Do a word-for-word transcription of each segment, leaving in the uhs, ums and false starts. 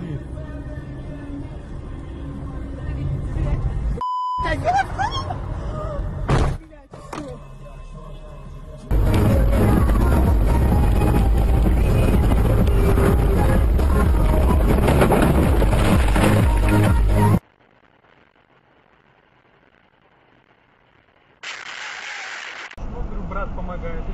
Привет. Брат помогает.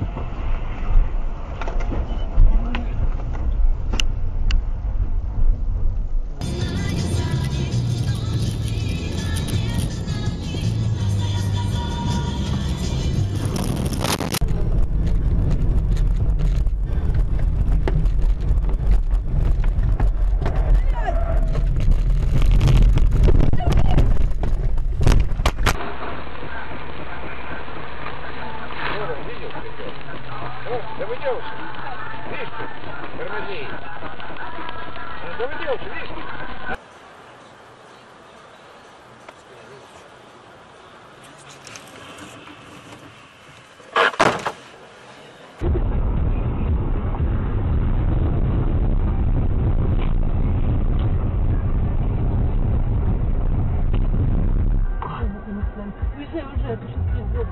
Да вы девушки, видишь ты, тормози. Да вы девушки, видишь ты. Уезжай, уезжай, это сейчас пиздец.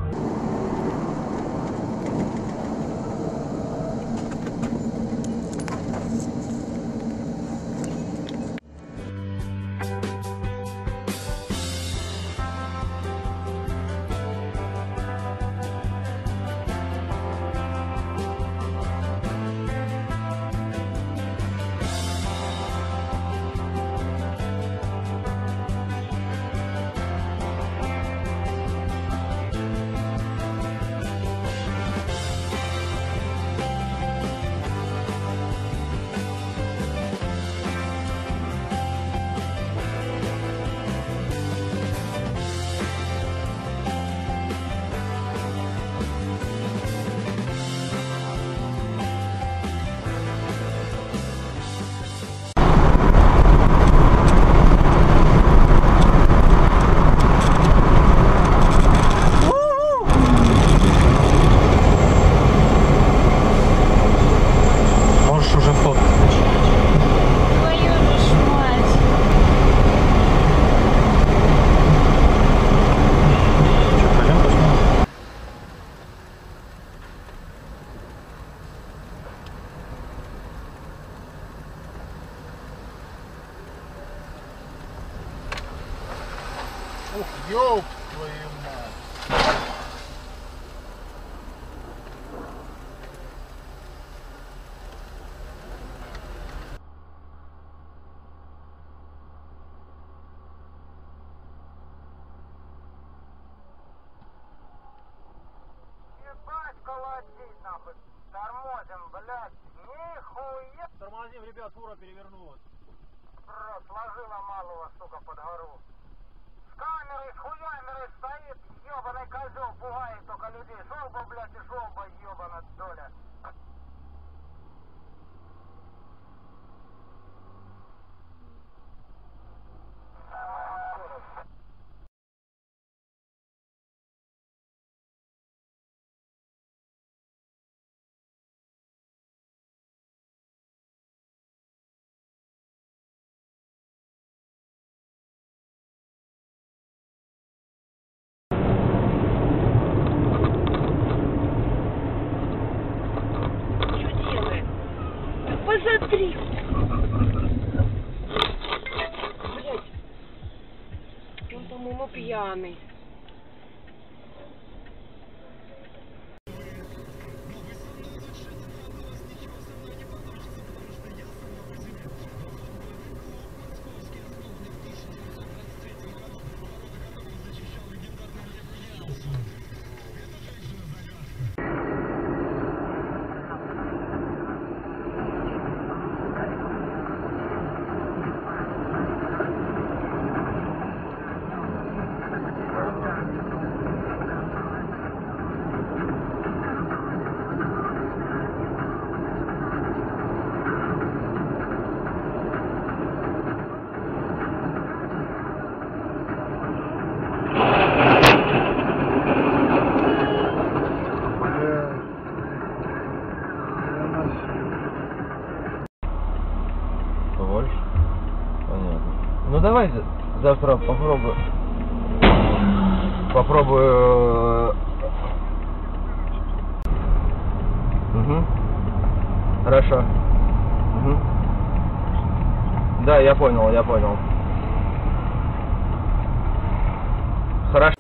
Ух, ёб твою мать! Ебать, колотить нахуй! Тормозим, блядь! Нихуя! Тормозим, ребят, фура перевернулась. Брат, сложила малого, сука, под гору. Камерой, с хуямерой стоит, ёбаный козёл, пугает только людей. Жолба, блядь, и жолба, ёбана доля. Посмотри! Блядь! Он, по-моему, пьяный. Больше? Ну давай завтра попробую. Попробую. Угу. Хорошо. Угу. Да, я понял, я понял. Хорошо.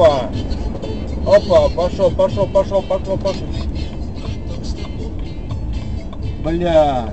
Опа, опа, пошел, пошел, пошел, пошел, пошел. Бля.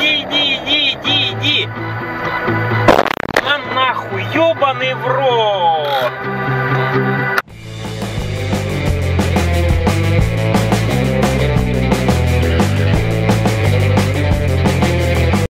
Иди, иди, иди, иди. На нахуй, ёбаный в рот.